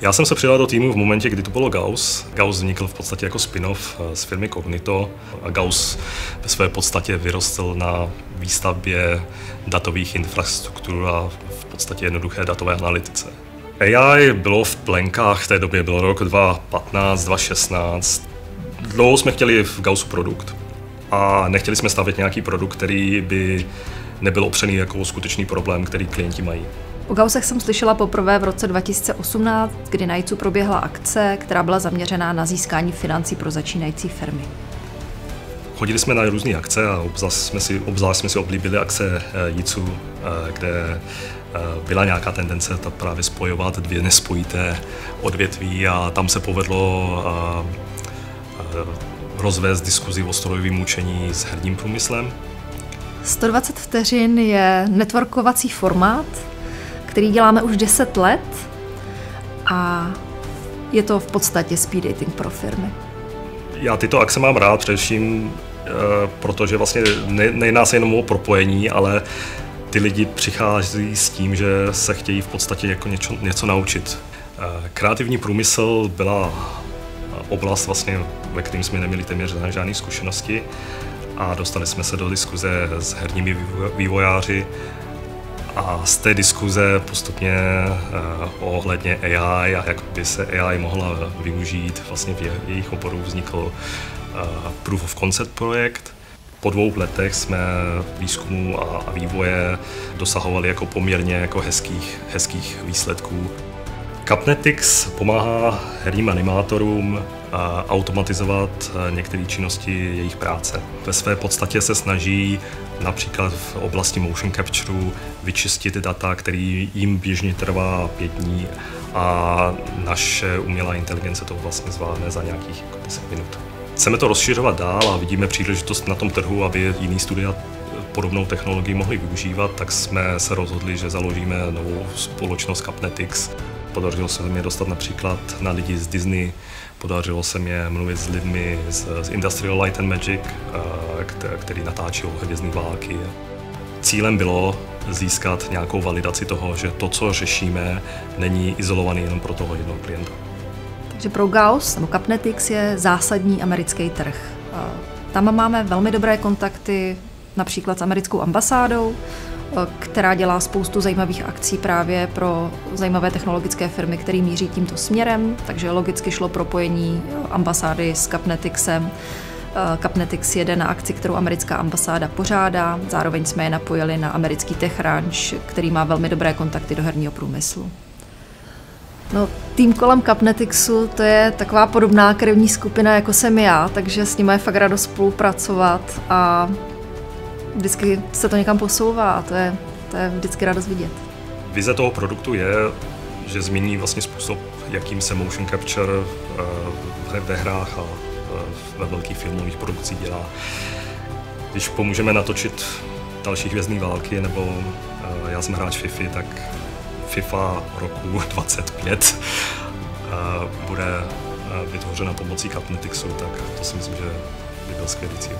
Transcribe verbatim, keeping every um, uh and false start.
Já jsem se přidal do týmu v momentě, kdy to bylo Gauss. Gauss vznikl v podstatě jako spin-off z firmy Cognito a Gauss ve své podstatě vyrostl na výstavbě datových infrastruktur a v podstatě jednoduché datové analytice. A I bylo v plenkách, v té době byl rok dva tisíce patnáct, dva tisíce šestnáct. Dlouho jsme chtěli v Gaussu produkt a nechtěli jsme stavět nějaký produkt, který by nebyl opřený jako skutečný problém, který klienti mají. O Gaussech jsem slyšela poprvé v roce dva tisíce osmnáct, kdy na J I C U proběhla akce, která byla zaměřená na získání financí pro začínající firmy. Chodili jsme na různé akce a obzvlášť jsme si, obzvlášť jsme si oblíbili akce J I C U, kde byla nějaká tendence ta právě spojovat dvě nespojité odvětví a tam se povedlo a, a rozvést diskuzi o strojovém učení s herním průmyslem. sto dvacet vteřin je networkovací formát, který děláme už deset let a je to v podstatě speed dating pro firmy. Já tyto akce mám rád především, protože vlastně nejedná se jenom o propojení, ale ty lidi přichází s tím, že se chtějí v podstatě jako něco, něco naučit. Kreativní průmysl byla oblast, vlastně, ve kterým jsme neměli téměř žádné zkušenosti a dostali jsme se do diskuze s herními vývojáři a z té diskuze postupně ohledně A I a jak by se A I mohla využít vlastně v jejich oboru vznikl Proof of Concept projekt. Po dvou letech jsme výzkumu a vývoje dosahovali jako poměrně jako hezkých, hezkých výsledků. Kapnetix pomáhá herním animátorům automatizovat některé činnosti jejich práce. Ve své podstatě se snaží například v oblasti motion capture vyčistit data, který jim běžně trvá pět dní a naše umělá inteligence to vlastně zvládne za nějakých deset minut. Chceme to rozšiřovat dál a vidíme příležitost na tom trhu, aby jiný studia podobnou technologii mohli využívat, tak jsme se rozhodli, že založíme novou společnost Kapnetix. Podařilo se mi dostat například na lidi z Disney, podařilo se mi mluvit s lidmi z, z Industrial Light and Magic, který natáčí Hvězdné války. Cílem bylo získat nějakou validaci toho, že to, co řešíme, není izolovaný jenom pro toho jednoho klienta. Takže pro Gauss nebo Kapnetix je zásadní americký trh. Tam máme velmi dobré kontakty například s americkou ambasádou, která dělá spoustu zajímavých akcí právě pro zajímavé technologické firmy, které míří tímto směrem, takže logicky šlo propojení ambasády s Kapnetixem. Kapnetix jede na akci, kterou americká ambasáda pořádá, zároveň jsme je napojili na americký Techranč, který má velmi dobré kontakty do herního průmyslu. No, tým kolem Kapnetixu to je taková podobná krevní skupina, jako jsem já, takže s nimi je fakt radost spolupracovat a vždycky se to někam posouvá a to je, to je vždycky radost vidět. Vize toho produktu je, že změní vlastně způsob, jakým se motion capture ve hrách a ve velkých filmových produkcích dělá. Když pomůžeme natočit další Hvězdné války, nebo já jsem hráč FIFA, tak FIFA roku dvacet pět bude vytvořena pomocí Kapnetixu, tak to si myslím, že by byl skvělý cíl.